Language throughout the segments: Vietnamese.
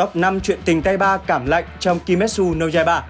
Top 5 chuyện tình tay ba cảm lạnh trong Kimetsu no Yaiba.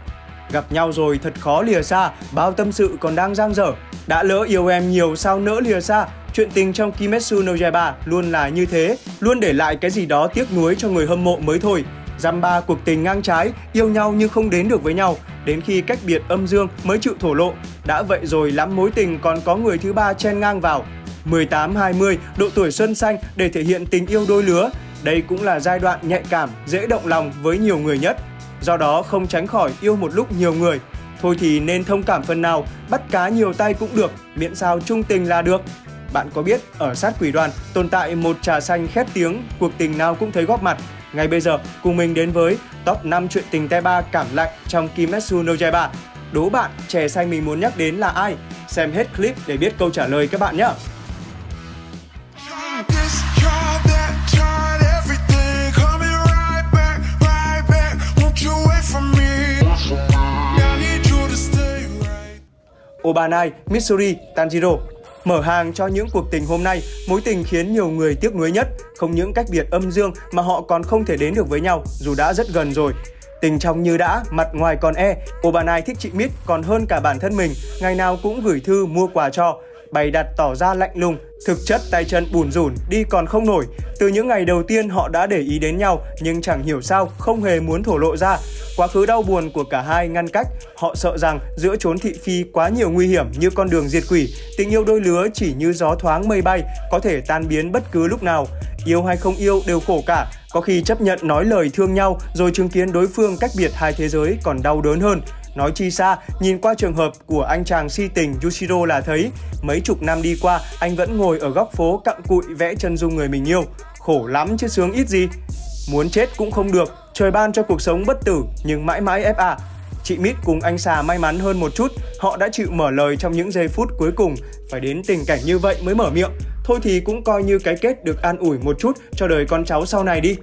Gặp nhau rồi thật khó lìa xa, bao tâm sự còn đang dang dở. Đã lỡ yêu em nhiều sao nỡ lìa xa, chuyện tình trong Kimetsu no Yaiba luôn là như thế, luôn để lại cái gì đó tiếc nuối cho người hâm mộ mới thôi. Dăm ba cuộc tình ngang trái, yêu nhau nhưng không đến được với nhau, đến khi cách biệt âm dương mới chịu thổ lộ. Đã vậy rồi lắm mối tình còn có người thứ ba chen ngang vào. 18-20, độ tuổi xuân xanh để thể hiện tình yêu đôi lứa. Đây cũng là giai đoạn nhạy cảm, dễ động lòng với nhiều người nhất. Do đó không tránh khỏi yêu một lúc nhiều người. Thôi thì nên thông cảm phần nào, bắt cá nhiều tay cũng được, miễn sao chung tình là được. Bạn có biết, ở Sát Quỷ Đoàn tồn tại một trà xanh khét tiếng, cuộc tình nào cũng thấy góp mặt. Ngay bây giờ, cùng mình đến với Top 5 chuyện tình tay ba cảm lạnh trong Kimetsu no Yaiba. Đố bạn, chè xanh mình muốn nhắc đến là ai? Xem hết clip để biết câu trả lời các bạn nhé! Obanai, Mitsuri, Tanjiro. Mở hàng cho những cuộc tình hôm nay, mối tình khiến nhiều người tiếc nuối nhất, không những cách biệt âm dương mà họ còn không thể đến được với nhau dù đã rất gần rồi. Tình trong như đã, mặt ngoài còn e, Obanai thích chị Mít còn hơn cả bản thân mình, ngày nào cũng gửi thư mua quà cho, bày đặt tỏ ra lạnh lùng, thực chất tay chân bủn rủn, đi còn không nổi. Từ những ngày đầu tiên họ đã để ý đến nhau nhưng chẳng hiểu sao không hề muốn thổ lộ ra. Quá khứ đau buồn của cả hai ngăn cách, họ sợ rằng giữa chốn thị phi quá nhiều nguy hiểm như con đường diệt quỷ, tình yêu đôi lứa chỉ như gió thoáng mây bay, có thể tan biến bất cứ lúc nào. Yêu hay không yêu đều khổ cả, có khi chấp nhận nói lời thương nhau rồi chứng kiến đối phương cách biệt hai thế giới còn đau đớn hơn. Nói chi xa, nhìn qua trường hợp của anh chàng si tình Yushiro là thấy, mấy chục năm đi qua anh vẫn ngồi ở góc phố cặm cụi vẽ chân dung người mình yêu. Khổ lắm chứ sướng ít gì. Muốn chết cũng không được, trời ban cho cuộc sống bất tử nhưng mãi mãi FA. Chị Mít cùng anh Xà may mắn hơn một chút, họ đã chịu mở lời trong những giây phút cuối cùng, phải đến tình cảnh như vậy mới mở miệng. Thôi thì cũng coi như cái kết được an ủi một chút cho đời con cháu sau này đi.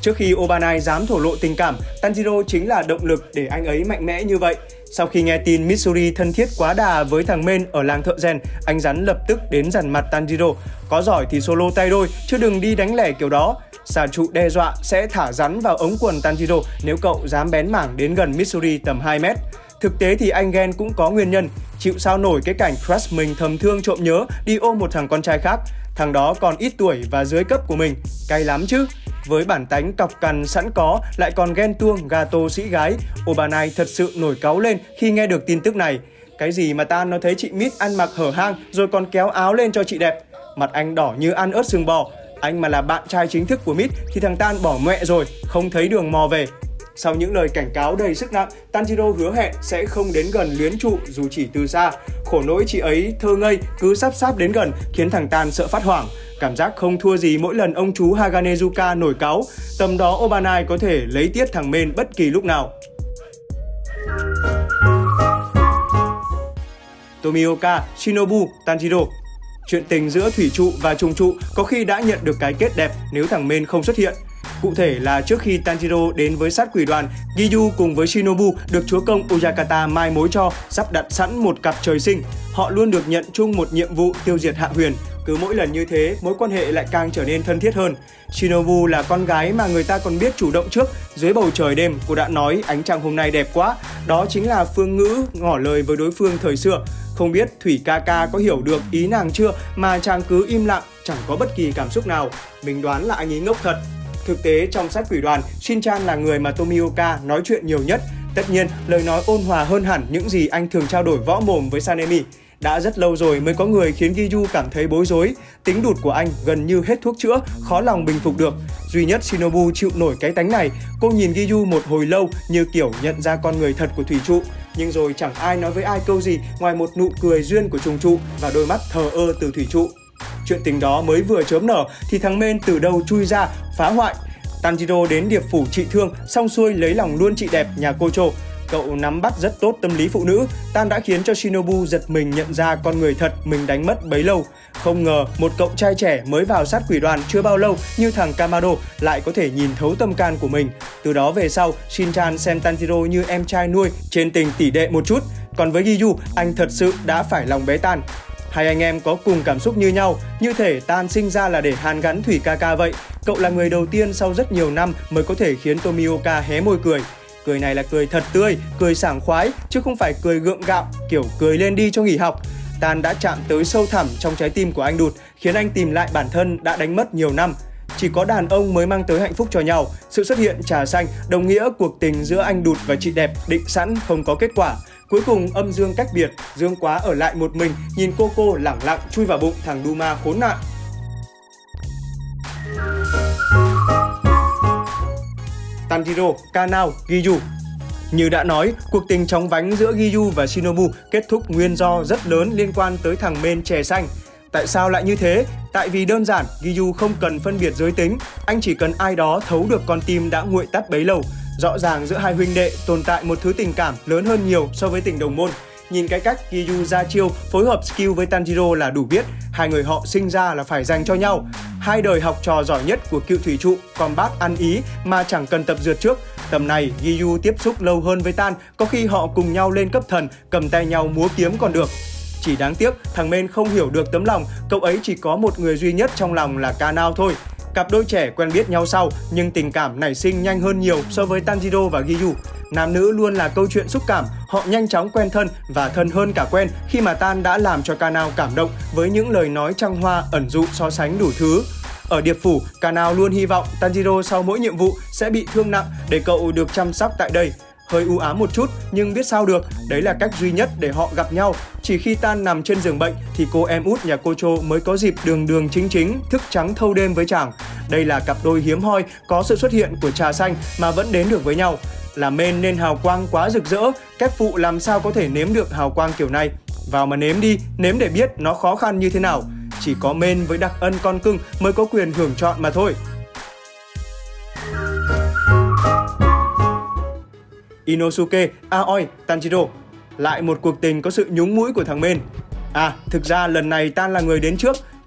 Trước khi Obanai dám thổ lộ tình cảm, Tanjiro chính là động lực để anh ấy mạnh mẽ như vậy. Sau khi nghe tin Mitsuri thân thiết quá đà với thằng Mên ở làng thợ rèn, anh rắn lập tức đến dằn mặt Tanjiro. Có giỏi thì solo tay đôi, chứ đừng đi đánh lẻ kiểu đó. Xà trụ đe dọa sẽ thả rắn vào ống quần Tanjiro nếu cậu dám bén mảng đến gần Mitsuri tầm 2 mét. Thực tế thì anh ghen cũng có nguyên nhân, chịu sao nổi cái cảnh crush mình thầm thương trộm nhớ đi ôm một thằng con trai khác. Thằng đó còn ít tuổi và dưới cấp của mình, cay lắm chứ. Với bản tánh cọc cằn sẵn có lại còn ghen tuông gato sĩ gái, Obanai thật sự nổi cáu lên khi nghe được tin tức này. Cái gì mà Tan nó thấy chị Mít ăn mặc hở hang rồi còn kéo áo lên cho chị đẹp. Mặt anh đỏ như ăn ớt xương bò. Anh mà là bạn trai chính thức của Mít thì thằng Tan bỏ mẹ rồi, không thấy đường mò về. Sau những lời cảnh cáo đầy sức nặng, Tanjiro hứa hẹn sẽ không đến gần luyến trụ dù chỉ từ xa. Khổ nỗi chị ấy thơ ngây cứ sắp đến gần khiến thằng Tan sợ phát hoảng. Cảm giác không thua gì mỗi lần ông chú Haganezuka nổi cáu. Tầm đó Obanai có thể lấy tiết thằng Mên bất kỳ lúc nào. Tomioka, Shinobu, Tanjiro. Chuyện tình giữa thủy trụ và trùng trụ có khi đã nhận được cái kết đẹp nếu thằng Mên không xuất hiện. Cụ thể là trước khi Tanjiro đến với Sát Quỷ Đoàn, Giyu cùng với Shinobu được chúa công Oyakata mai mối cho, sắp đặt sẵn một cặp trời sinh. Họ luôn được nhận chung một nhiệm vụ tiêu diệt hạ huyền. Cứ mỗi lần như thế, mối quan hệ lại càng trở nên thân thiết hơn. Shinobu là con gái mà người ta còn biết chủ động trước. Dưới bầu trời đêm, cô đã nói ánh trăng hôm nay đẹp quá. Đó chính là phương ngữ ngỏ lời với đối phương thời xưa. Không biết Thủy Kaka có hiểu được ý nàng chưa mà chàng cứ im lặng, chẳng có bất kỳ cảm xúc nào. Mình đoán là anh ấy ngốc thật. Thực tế trong Sát Quỷ Đoàn, Shin-chan là người mà Tomioka nói chuyện nhiều nhất. Tất nhiên, lời nói ôn hòa hơn hẳn những gì anh thường trao đổi võ mồm với Sanemi. Đã rất lâu rồi mới có người khiến Giyu cảm thấy bối rối. Tính đụt của anh gần như hết thuốc chữa, khó lòng bình phục được. Duy nhất Shinobu chịu nổi cái tánh này. Cô nhìn Giyu một hồi lâu như kiểu nhận ra con người thật của thủy trụ. Nhưng rồi chẳng ai nói với ai câu gì ngoài một nụ cười duyên của trùng trụ và đôi mắt thờ ơ từ thủy trụ. Chuyện tình đó mới vừa chớm nở thì thằng Mên từ đâu chui ra, phá hoại. Tanjiro đến điệp phủ trị thương, xong xuôi lấy lòng luôn chị đẹp nhà Kochou. Cậu nắm bắt rất tốt tâm lý phụ nữ, Tan đã khiến cho Shinobu giật mình nhận ra con người thật mình đánh mất bấy lâu. Không ngờ một cậu trai trẻ mới vào Sát Quỷ Đoàn chưa bao lâu như thằng Kamado lại có thể nhìn thấu tâm can của mình. Từ đó về sau, Shin-chan xem Tanjiro như em trai nuôi, trên tình tỷ đệ một chút. Còn với Giyu, anh thật sự đã phải lòng bé Tan. Hai anh em có cùng cảm xúc như nhau, như thể Tan sinh ra là để hàn gắn Thủy ca ca vậy. Cậu là người đầu tiên sau rất nhiều năm mới có thể khiến Tomioka hé môi cười. Cười này là cười thật tươi, cười sảng khoái, chứ không phải cười gượng gạo, kiểu cười lên đi cho nghỉ học. Tan đã chạm tới sâu thẳm trong trái tim của anh Đụt, khiến anh tìm lại bản thân đã đánh mất nhiều năm. Chỉ có đàn ông mới mang tới hạnh phúc cho nhau. Sự xuất hiện trà xanh đồng nghĩa cuộc tình giữa anh Đụt và chị đẹp định sẵn không có kết quả. Cuối cùng âm dương cách biệt, Dương Quá ở lại một mình nhìn cô lẳng lặng chui vào bụng thằng Duma khốn nạn. Tanjiro, Kanao, Giyu. Như đã nói, cuộc tình chóng vánh giữa Giyu và Shinobu kết thúc nguyên do rất lớn liên quan tới thằng mên chè xanh. Tại sao lại như thế? Tại vì đơn giản, Giyu không cần phân biệt giới tính, anh chỉ cần ai đó thấu được con tim đã nguội tắt bấy lâu. Rõ ràng giữa hai huynh đệ tồn tại một thứ tình cảm lớn hơn nhiều so với tình đồng môn. Nhìn cái cách Giyu ra chiêu phối hợp skill với Tanjiro là đủ biết, hai người họ sinh ra là phải dành cho nhau. Hai đời học trò giỏi nhất của cựu thủy trụ, combat ăn ý mà chẳng cần tập dượt trước. Tầm này, Giyu tiếp xúc lâu hơn với Tan, có khi họ cùng nhau lên cấp thần, cầm tay nhau múa kiếm còn được. Chỉ đáng tiếc, thằng Mên không hiểu được tấm lòng, cậu ấy chỉ có một người duy nhất trong lòng là Kanao thôi. Cặp đôi trẻ quen biết nhau sau, nhưng tình cảm nảy sinh nhanh hơn nhiều so với Tanjiro và Giyu. Nam nữ luôn là câu chuyện xúc cảm, họ nhanh chóng quen thân và thân hơn cả quen khi mà Tan đã làm cho Kanao cảm động với những lời nói trăng hoa ẩn dụ so sánh đủ thứ. Ở Điệp Phủ, Kanao luôn hy vọng Tanjiro sau mỗi nhiệm vụ sẽ bị thương nặng để cậu được chăm sóc tại đây. Hơi u ám một chút nhưng biết sao được, đấy là cách duy nhất để họ gặp nhau. Chỉ khi Tan nằm trên giường bệnh thì cô em út nhà Kochou mới có dịp đường chính thức trắng thâu đêm với chàng. Đây là cặp đôi hiếm hoi có sự xuất hiện của trà xanh mà vẫn đến được với nhau. Là men nên hào quang quá rực rỡ, kép phụ làm sao có thể nếm được hào quang kiểu này. Vào mà nếm đi, nếm để biết nó khó khăn như thế nào. Chỉ có men với đặc ân con cưng mới có quyền hưởng chọn mà thôi. Inosuke, Aoi, Tanjiro. Lại một cuộc tình có sự nhúng mũi của thằng Mên. À, thực ra lần này Tan là người đến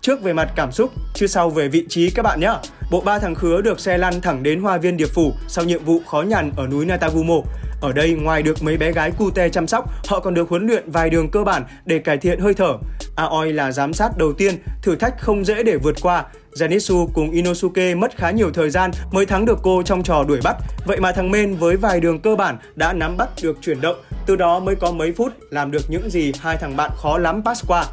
trước về mặt cảm xúc, chứ sau về vị trí các bạn nhé. Bộ ba thằng khứa được xe lăn thẳng đến hoa viên Điệp Phủ sau nhiệm vụ khó nhằn ở núi Natagumo. Ở đây ngoài được mấy bé gái cute chăm sóc, họ còn được huấn luyện vài đường cơ bản để cải thiện hơi thở. Aoi là giám sát đầu tiên, thử thách không dễ để vượt qua. Zenitsu cùng Inosuke mất khá nhiều thời gian mới thắng được cô trong trò đuổi bắt. Vậy mà thằng Mên với vài đường cơ bản đã nắm bắt được chuyển động, từ đó mới có mấy phút làm được những gì hai thằng bạn khó lắm pass qua.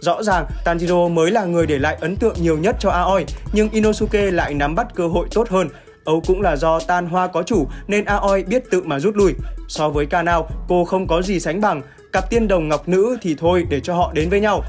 Rõ ràng Tanjiro mới là người để lại ấn tượng nhiều nhất cho Aoi, nhưng Inosuke lại nắm bắt cơ hội tốt hơn. Âu cũng là do Tan hoa có chủ nên Aoi biết tự mà rút lui. So với Kanao, cô không có gì sánh bằng. Cặp tiên đồng ngọc nữ thì thôi để cho họ đến với nhau.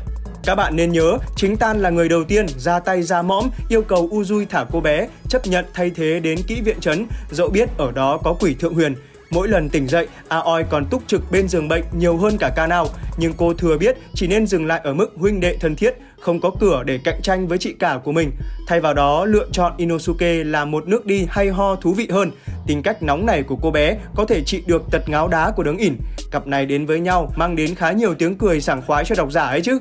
Các bạn nên nhớ, chính Tan là người đầu tiên ra tay ra mõm yêu cầu Uzui thả cô bé, chấp nhận thay thế đến kỹ viện trấn, dẫu biết ở đó có quỷ thượng huyền. Mỗi lần tỉnh dậy, Aoi còn túc trực bên giường bệnh nhiều hơn cả Kanao, nhưng cô thừa biết chỉ nên dừng lại ở mức huynh đệ thân thiết, không có cửa để cạnh tranh với chị cả của mình. Thay vào đó, lựa chọn Inosuke là một nước đi hay ho thú vị hơn. Tính cách nóng này của cô bé có thể trị được tật ngáo đá của đấng ỉn. Cặp này đến với nhau mang đến khá nhiều tiếng cười sảng khoái cho độc giả ấy chứ.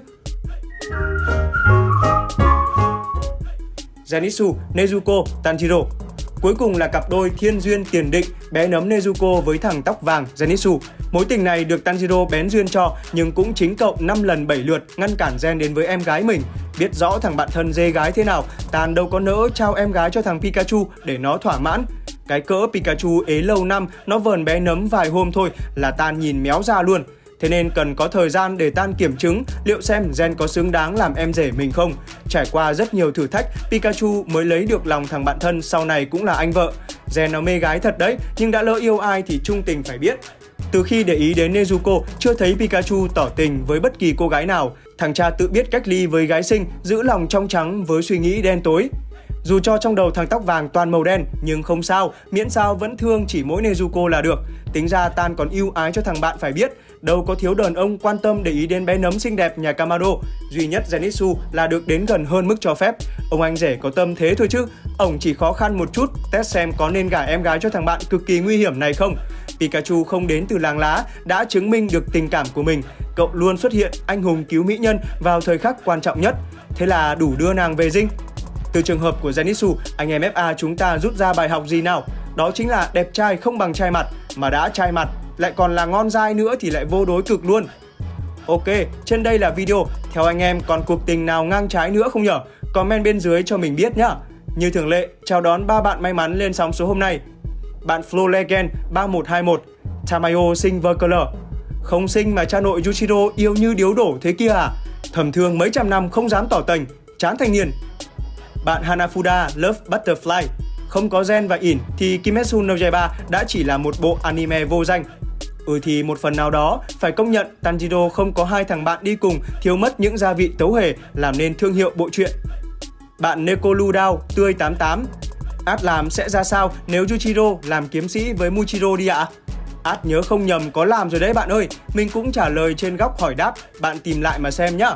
Zenitsu, Nezuko, Tanjiro. Cuối cùng là cặp đôi thiên duyên tiền định, bé nấm Nezuko với thằng tóc vàng Zenitsu. Mối tình này được Tanjiro bén duyên cho, nhưng cũng chính cậu 5 lần 7 lượt ngăn cản Zen đến với em gái mình. Biết rõ thằng bạn thân dê gái thế nào, Tan đâu có nỡ trao em gái cho thằng Pikachu để nó thỏa mãn. Cái cỡ Pikachu ế lâu năm, nó vờn bé nấm vài hôm thôi là Tan nhìn méo ra luôn. Thế nên cần có thời gian để Tan kiểm chứng liệu xem Zen có xứng đáng làm em rể mình không. Trải qua rất nhiều thử thách, Pikachu mới lấy được lòng thằng bạn thân sau này cũng là anh vợ. Zen nó mê gái thật đấy, nhưng đã lỡ yêu ai thì trung tình phải biết. Từ khi để ý đến Nezuko, chưa thấy Pikachu tỏ tình với bất kỳ cô gái nào. Thằng cha tự biết cách ly với gái xinh, giữ lòng trong trắng với suy nghĩ đen tối. Dù cho trong đầu thằng tóc vàng toàn màu đen, nhưng không sao, miễn sao vẫn thương chỉ mỗi Nezuko là được. Tính ra Tan còn yêu ái cho thằng bạn phải biết, đâu có thiếu đàn ông quan tâm để ý đến bé nấm xinh đẹp nhà Kamado. Duy nhất Zenitsu là được đến gần hơn mức cho phép. Ông anh rể có tâm thế thôi chứ, ổng chỉ khó khăn một chút, test xem có nên gả em gái cho thằng bạn cực kỳ nguy hiểm này không. Pikachu không đến từ làng lá, đã chứng minh được tình cảm của mình. Cậu luôn xuất hiện anh hùng cứu mỹ nhân vào thời khắc quan trọng nhất. Thế là đủ đưa nàng về dinh. Từ trường hợp của Zenitsu, anh em FA chúng ta rút ra bài học gì nào? Đó chính là đẹp trai không bằng trai mặt, mà đã trai mặt lại còn là ngon dai nữa thì lại vô đối cực luôn. Ok, trên đây là video. Theo anh em còn cuộc tình nào ngang trái nữa không nhở? Comment bên dưới cho mình biết nhá. Như thường lệ, chào đón 3 bạn may mắn lên sóng số hôm nay. Bạn Flow Legend 3121, Tamayo sinh vơ cơ lở. Không sinh mà cha nội Yushiro yêu như điếu đổ thế kia à? Thầm thương mấy trăm năm không dám tỏ tình, chán thanh niên. Bạn Hanafuda Love Butterfly. Không có Gen và ỉn thì Kimetsu no Yaiba đã chỉ là một bộ anime vô danh. Ừ thì một phần nào đó phải công nhận Tanjiro không có hai thằng bạn đi cùng thiếu mất những gia vị tấu hề làm nên thương hiệu bộ truyện. Bạn Nekolu Dao Tươi 88. Ad làm sẽ ra sao nếu Yushiro làm kiếm sĩ với Muichiro đi ạ? Ad nhớ không nhầm có làm rồi đấy bạn ơi. Mình cũng trả lời trên góc hỏi đáp, bạn tìm lại mà xem nhá.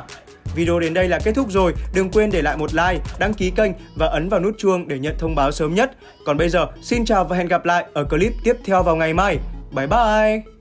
Video đến đây là kết thúc rồi, đừng quên để lại một like, đăng ký kênh và ấn vào nút chuông để nhận thông báo sớm nhất. Còn bây giờ, xin chào và hẹn gặp lại ở clip tiếp theo vào ngày mai. Bye bye!